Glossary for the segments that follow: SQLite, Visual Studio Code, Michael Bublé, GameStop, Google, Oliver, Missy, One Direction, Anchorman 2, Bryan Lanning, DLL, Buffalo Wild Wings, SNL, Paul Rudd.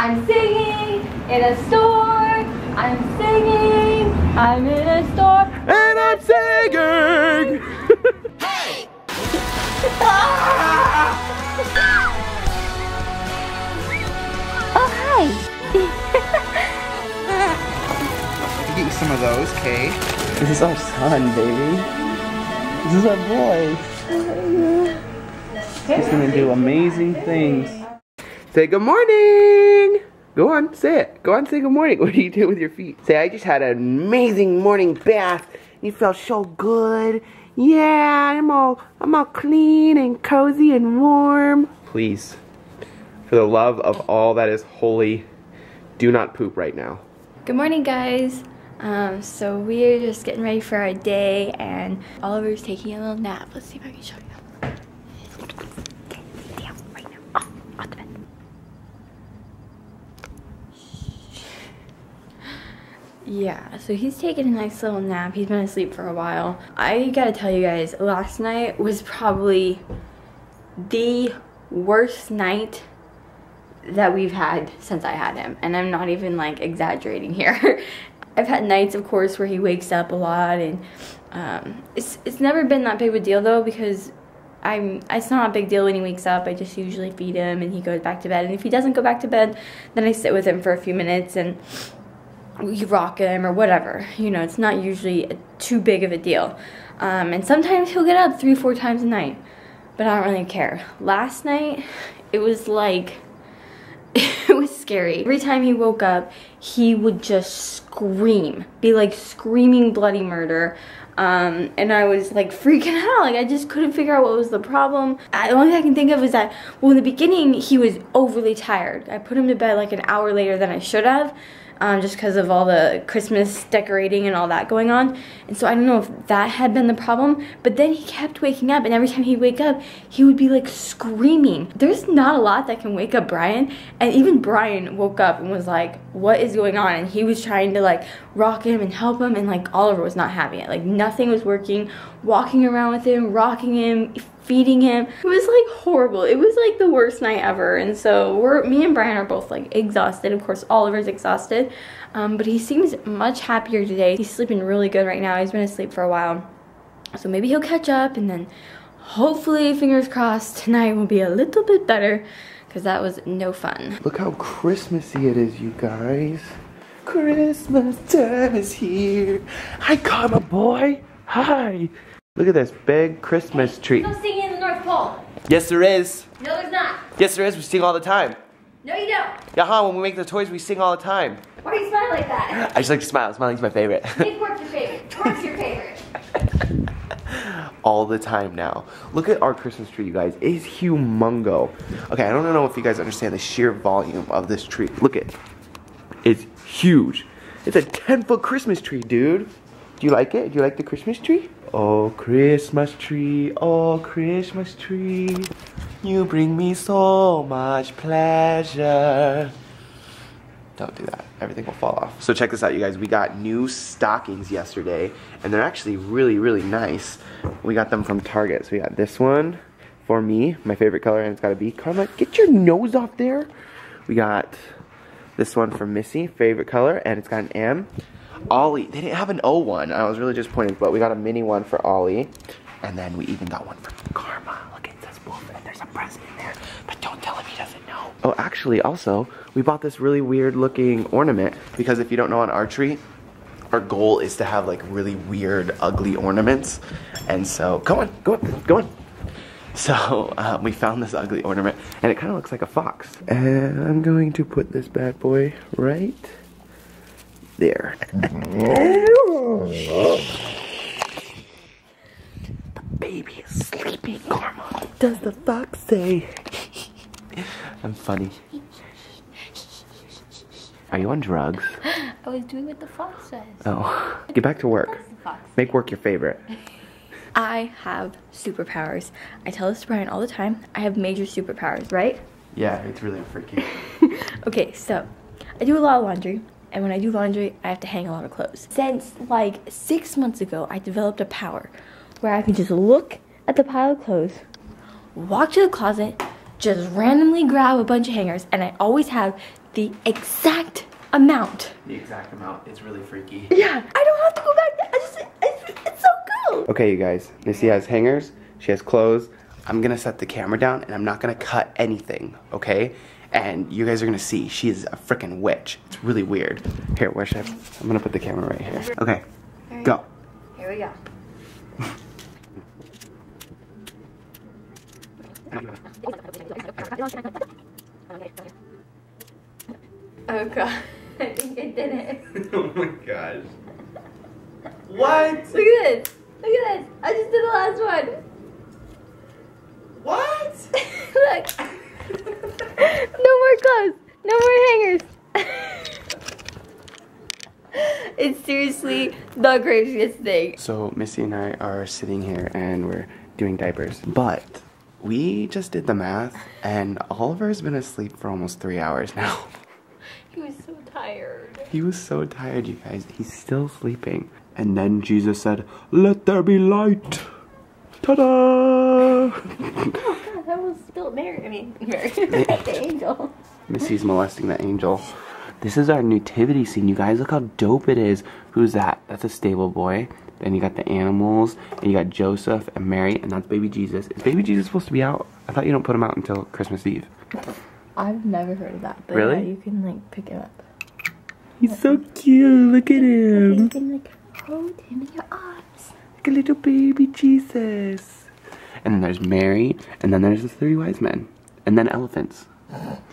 I'm singing in a store. I'm singing. I'm in a store. And I'm singing. Hey! Oh, hi. Get you some of those, Kay. This is our son, baby. This is our boy. He's gonna do amazing things. Say good morning! Go on, say it. Go on, say good morning. What do you do with your feet? Say, I just had an amazing morning bath. You felt so good. Yeah, I'm all clean and cozy and warm. Please, for the love of all that is holy, do not poop right now. Good morning, guys. So we're just getting ready for our day, and Oliver's taking a little nap. Let's see if I can show you. Yeah, so he's taking a nice little nap. He's been asleep for a while. I gotta tell you guys, last night was probably the worst night that we've had since I had him. And I'm not even like exaggerating here. I've had nights, of course, where he wakes up a lot, and it's never been that big of a deal though, because it's not a big deal when he wakes up. I just usually feed him and he goes back to bed. And if he doesn't go back to bed, then I sit with him for a few minutes and you rock him or whatever, you know. It's not usually too big of a deal, and sometimes he'll get up 3 or 4 times a night, but I don't really care. Last night it was like it was scary. Every time he woke up, he would just scream, be like screaming bloody murder, and I was like freaking out. Like, I just couldn't figure out what was the problem. The only thing I can think of is that, well, in the beginning he was overly tired. I put him to bed like an hour later than I should have, just because of all the Christmas decorating and all that going on. And so I don't know if that had been the problem, but then he kept waking up, and every time he'd wake up, he would be like screaming. There's not a lot that can wake up Bryan, and even Bryan woke up and was like, what is going on? And he was trying to like rock him and help him, and like Oliver was not having it. Like, nothing was working. Walking around with him, rocking him, feeding him. It was like horrible. It was like the worst night ever. And so me and Bryan are both like exhausted. Of course, Oliver's exhausted, but he seems much happier today. He's sleeping really good right now. He's been asleep for a while, so maybe he'll catch up, and then hopefully, fingers crossed, tonight will be a little bit better, because that was no fun. Look how Christmassy it is, you guys. Christmas time is here. Hi, Karma boy. Hi. Look at this big Christmas tree. There's no singing in the North Pole. Yes, there is. No, there's not. Yes, there is. We sing all the time. No, you don't. Yeah, when we make the toys, we sing all the time. Why do you smile like that? I just like to smile. Smiling's my favorite. Make work your favorite. Work's your favorite. All the time now. Look at our Christmas tree, you guys. It's humongo. Okay, I don't know if you guys understand the sheer volume of this tree. Look at it. It's huge. It's a 10-foot Christmas tree, dude. Do you like it? Do you like the Christmas tree? Oh, Christmas tree, oh, Christmas tree, you bring me so much pleasure. Don't do that. Everything will fall off. So check this out, you guys. We got new stockings yesterday, and they're actually really, really nice. We got them from Target. So we got this one for me, my favorite color, and it's got to be Carmine. Get your nose off there. We got this one for Missy, favorite color, and it's got an M. Ollie, they didn't have an O one. I was really disappointed, but we got a mini one for Ollie. And then we even got one for Karma. Look, it says Wolf, and there's a present in there. But don't tell him, he doesn't know. Oh, actually, also, we bought this really weird looking ornament, because if you don't know, on archery, our goal is to have like really weird, ugly ornaments. And so, come on, go on, go on. So we found this ugly ornament, and it kind of looks like a fox. And I'm going to put this bad boy right there. The baby is sleeping, Karma. Does the fox say? I'm funny. Are you on drugs? I was doing what the fox says. Oh. Get back to work. Make work your favorite. I have superpowers. I tell this to Bryan all the time. I have major superpowers, right? Yeah, it's really freaky. Okay, so I do a lot of laundry. And when I do laundry, I have to hang a lot of clothes. Since like 6 months ago, I developed a power where I can just look at the pile of clothes, walk to the closet, just randomly grab a bunch of hangers, and I always have the exact amount. The exact amount. It's really freaky. Yeah. I don't have to go back. It's so cool. Okay, you guys. Missy has hangers. She has clothes. I'm gonna set the camera down and I'm not gonna cut anything, okay? And you guys are gonna see, she's a freaking witch. It's really weird. Here, where should I? I'm gonna put the camera right here. Okay, right. Go. Here we go. Oh god, I think I did it. Oh my gosh. What? Look at this. Look at this. I just did the last one. What? Look. No more clothes. No more hangers. It's seriously the craziest thing. So Missy and I are sitting here and we're doing diapers. But we just did the math and Oliver's been asleep for almost 3 hours now. He was so tired. He was so tired, you guys. He's still sleeping. And then Jesus said, "Let there be light." Ta-da! Oh god, that was still Mary. I mean, Mary. The angel. Missy's molesting the angel. This is our nativity scene, you guys. Look how dope it is. Who's that? That's a stable boy. Then you got the animals, and you got Joseph and Mary, and that's baby Jesus. Is baby Jesus supposed to be out? I thought you don't put him out until Christmas Eve. I've never heard of that, but really? Yeah, you can like pick him up. He's so cute, look at him. You can like hold him in your arms. Like a little baby Jesus. And then there's Mary, and then there's the three wise men, and then elephants.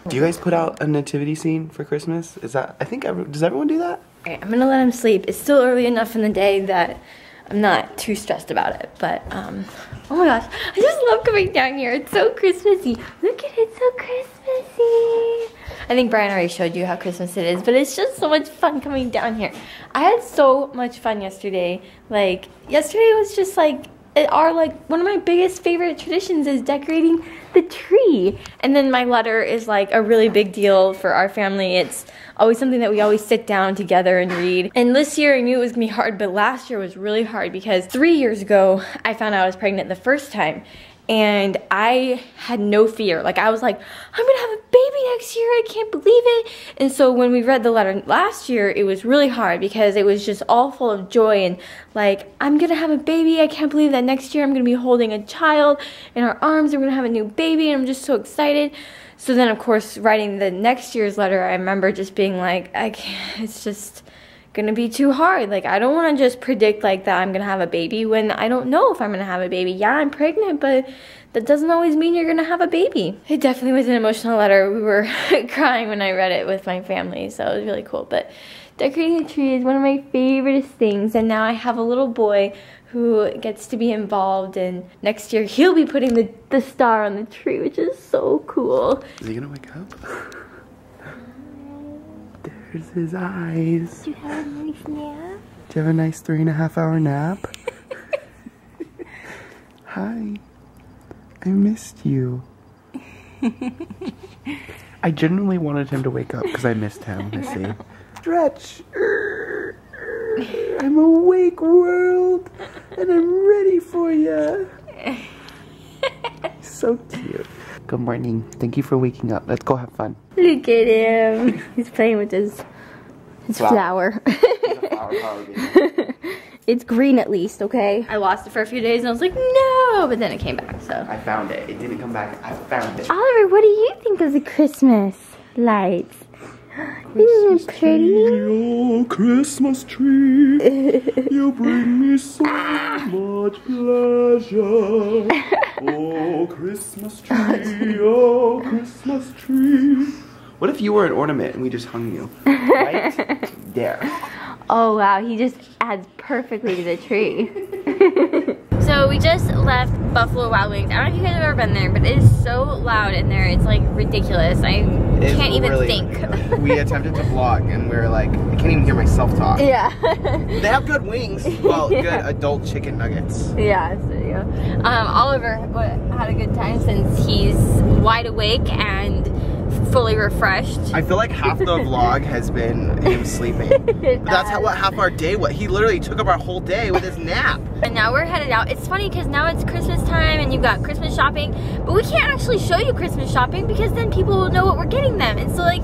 Do you guys put out a nativity scene for Christmas? Is that, I think, does everyone do that? Alright, I'm gonna let him sleep. It's still early enough in the day that I'm not too stressed about it, but oh my gosh, I just love coming down here. It's so Christmassy. Look at it, it's so Christmassy. I think Bryan already showed you how Christmas it is, but it's just so much fun coming down here. I had so much fun yesterday. Like, yesterday was just like, one of my biggest favorite traditions is decorating the tree. And then my letter is like a really big deal for our family. It's always something that we always sit down together and read. And this year I knew it was gonna be hard, but last year was really hard because 3 years ago I found out I was pregnant the first time. And I had no fear. Like, I was like, I'm gonna have a baby next year, I can't believe it. And so when we read the letter last year, it was really hard because it was just all full of joy and like, I'm gonna have a baby, I can't believe that next year I'm gonna be holding a child in our arms, we're gonna have a new baby, and I'm just so excited. So then of course, writing the next year's letter, I remember just being like, I can't, it's just gonna be too hard. Like, I don't want to just predict like that I'm gonna have a baby when I don't know if I'm gonna have a baby. Yeah, I'm pregnant, but that doesn't always mean you're gonna have a baby. It definitely was an emotional letter. We were crying when I read it with my family, so it was really cool. But decorating the tree is one of my favorite things, and now I have a little boy who gets to be involved, and next year he'll be putting the star on the tree, which is so cool. Is he gonna wake up? There's his eyes. Do you have a nice nap? Do you have a nice 3.5 hour nap? Hi. I missed you. I genuinely wanted him to wake up because I missed him, Missy. Stretch. I'm awake, world. And I'm ready for you. So cute. Good morning. Thank you for waking up. Let's go have fun. Look at him. He's playing with his flower. Flower it's green at least, okay? I lost it for a few days and I was like, no! But then it came back, so. I found it. It didn't come back. I found it. Oliver, what do you think of the Christmas lights? Isn't it pretty? Tree, oh, Christmas tree, you bring me so much pleasure. Oh, Christmas tree. What if you were an ornament and we just hung you? Right there. Oh, wow, he just adds perfectly to the tree. So we just left Buffalo Wild Wings. I don't know if you guys have ever been there, but it is so loud in there. It's like ridiculous. I can't even think. We attempted to vlog and we were like, I can't even hear myself talk. Yeah. They have good wings. Well, yeah. Good adult chicken nuggets. Yeah, so yeah. Oliver had a good time since he's wide awake and fully refreshed. I feel like half the vlog has been him sleeping. But that's how half our day was. He literally took up our whole day with his nap. And now we're headed out. It's funny because now it's Christmas time and you've got Christmas shopping, but we can't actually show you Christmas shopping because then people will know what we're getting them. And so like,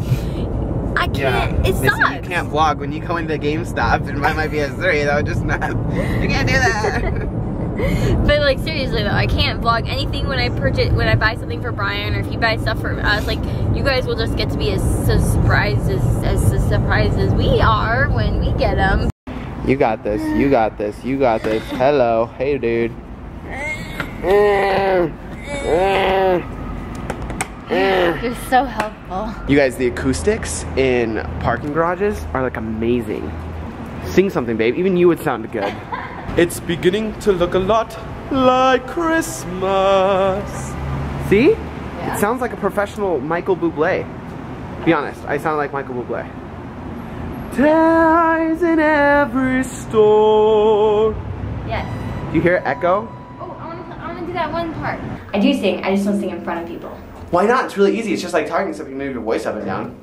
I can't. Yeah. It sucks. Listen, you can't vlog when you go into GameStop and mine might be at 3. That would just not. You can't do that. But like seriously though, I can't vlog anything when I purchase, when I buy something for Bryan or if he buys stuff for us. Like you guys will just get to be as surprised as we are when we get them. You got this. You got this. You got this. Hello, hey dude. You're so helpful. You guys, the acoustics in parking garages are like amazing. Sing something, babe. Even you would sound good. It's beginning to look a lot like Christmas. See? Yeah. It sounds like a professional Michael Bublé. Be honest, I sound like Michael Bublé. Ties in every store. Yes. Do you hear echo? Oh, I want to do that one part. I do sing, I just don't sing in front of people. Why not? It's really easy. It's just like talking, except you move your voice up and down.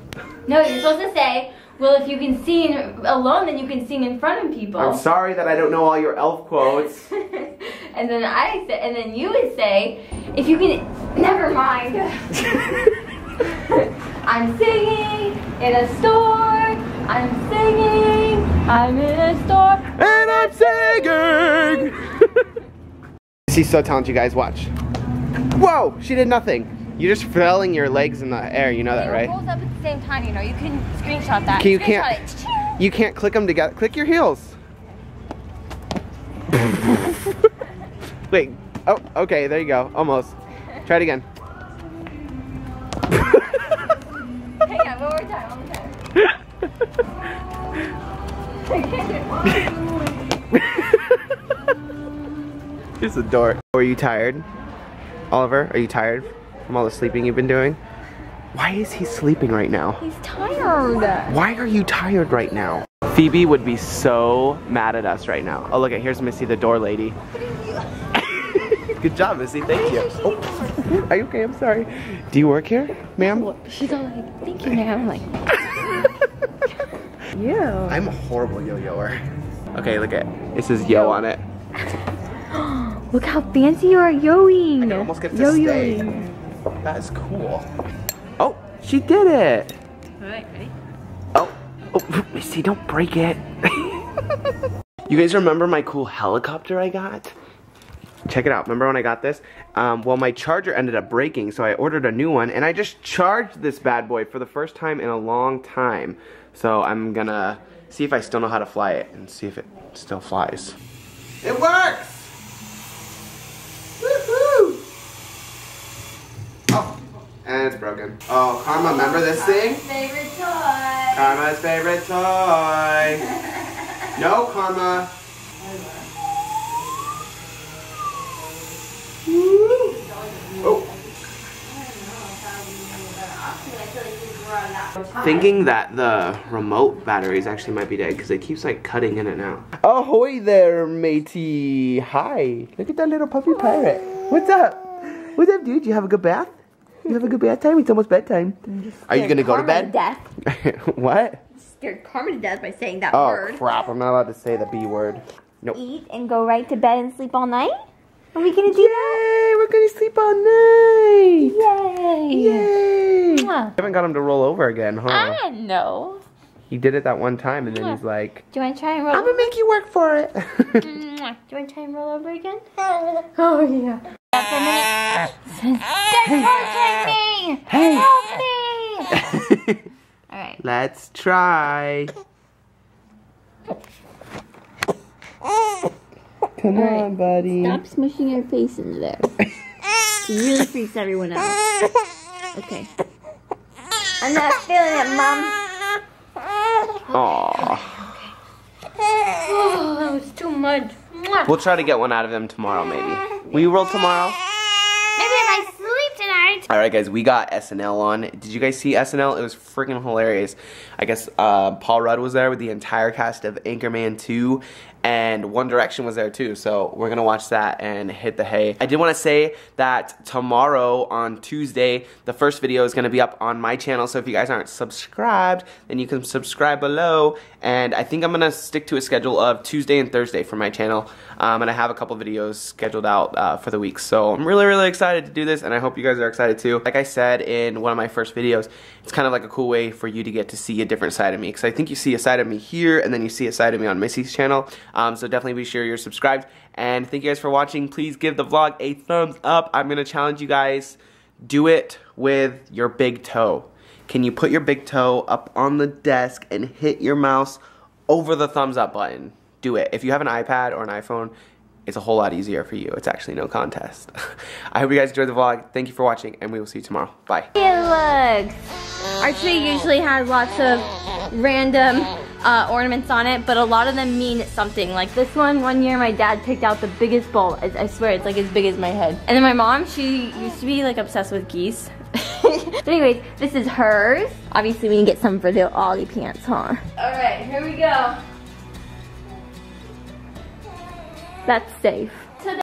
No, you're supposed to say, well, if you can sing alone, then you can sing in front of people. I'm sorry that I don't know all your elf quotes. And then and then you would say, if you can, never mind. I'm singing in a store. I'm singing. I'm in a store. And I'm singing. She's so talented, you guys. Watch. Whoa! She did nothing. You're just flailing your legs in the air, you know that, right? It rolls up at the same time, you know. You can screenshot that. You can't. You can't click them together. Click your heels. Wait. Oh, okay. There you go. Almost. Try it again. Hang on. One more time. One more time. Here's the door. Are you tired, Oliver? Are you tired from all the sleeping you've been doing? Why is he sleeping right now? He's tired. Why are you tired right now? Phoebe would be so mad at us right now. Oh, look at, here's Missy, the door lady. Good job, Missy, thank you. Oh. Are you okay? I'm sorry. Do you work here, ma'am? She's all like, thank you, ma'am. I'm like, yo. I'm a horrible yo-yoer. Okay, look at it. It says yo on it. Look how fancy you are yo-ing. I can almost get to yo-yoing. That is cool. Oh, she did it. All right, ready? Oh, oh, Missy, don't break it. You guys remember my cool helicopter I got? Check it out. Remember when I got this? Well, my charger ended up breaking, so I ordered a new one, and I just charged this bad boy for the first time in a long time. So I'm gonna see if I still know how to fly it and see if it still flies. It works! And it's broken. Oh, Karma, remember this thing? Favorite toy. Karma's favorite toy. No, Karma. Oh. Thinking that the remote batteries actually might be dead because it keeps like cutting in and out. Ahoy there, matey. Hi. Look at that little puppy pirate. What's up? What's up, dude? You have a good bath? You have a good bad time? It's almost bedtime. Are you gonna go to bed? To death. What? I scared Karma to death by saying that word. Oh crap, I'm not allowed to say the B word. Nope. Eat and go right to bed and sleep all night? Are we gonna do that? Yay, we're gonna sleep all night! Yay! Yay! You haven't got him to roll over again, huh? I know. He did it that one time and then he's like, do you wanna try and roll over? I'm gonna make you work for it. Do you wanna try and roll over again? Oh yeah. They're torturing me! Hey. Help me! Alright. Let's try. Come on, buddy. Stop smushing your face into there. It really freaks everyone out. Okay. I'm not feeling it, Mom. Aww. Okay. Oh, that was too much. We'll try to get one out of them tomorrow, maybe. Will you roll tomorrow? Maybe if I sleep tonight. All right, guys, we got SNL on. Did you guys see SNL? It was freaking hilarious. I guess Paul Rudd was there with the entire cast of Anchorman 2, and One Direction was there too, so we're gonna watch that and hit the hay. I did wanna say that tomorrow on Tuesday, the first video is gonna be up on my channel, so if you guys aren't subscribed, then you can subscribe below, and I think I'm gonna stick to a schedule of Tuesday and Thursday for my channel, and I have a couple videos scheduled out for the week, so I'm really excited to do this, and I hope you guys are excited too. Like I said in one of my first videos, it's kind of like a cool way for you to get to see a different side of me, because I think you see a side of me here, and then you see a side of me on Missy's channel. So definitely be sure you're subscribed, and thank you guys for watching. Please give the vlog a thumbs up. I'm gonna challenge you guys, do it with your big toe. Can you put your big toe up on the desk and hit your mouse over the thumbs up button? Do it. If you have an iPad or an iPhone, it's a whole lot easier for you. It's actually no contest. I hope you guys enjoyed the vlog. Thank you for watching, and we will see you tomorrow. Bye. It looks. Our tree usually has lots of random ornaments on it, but a lot of them mean something. Like this one year my dad picked out the biggest bull. I swear it's like as big as my head. And then my mom, she used to be like obsessed with geese. So anyways, this is hers. Obviously we need to get some for the Ollie pants, huh? Alright, here we go. That's safe.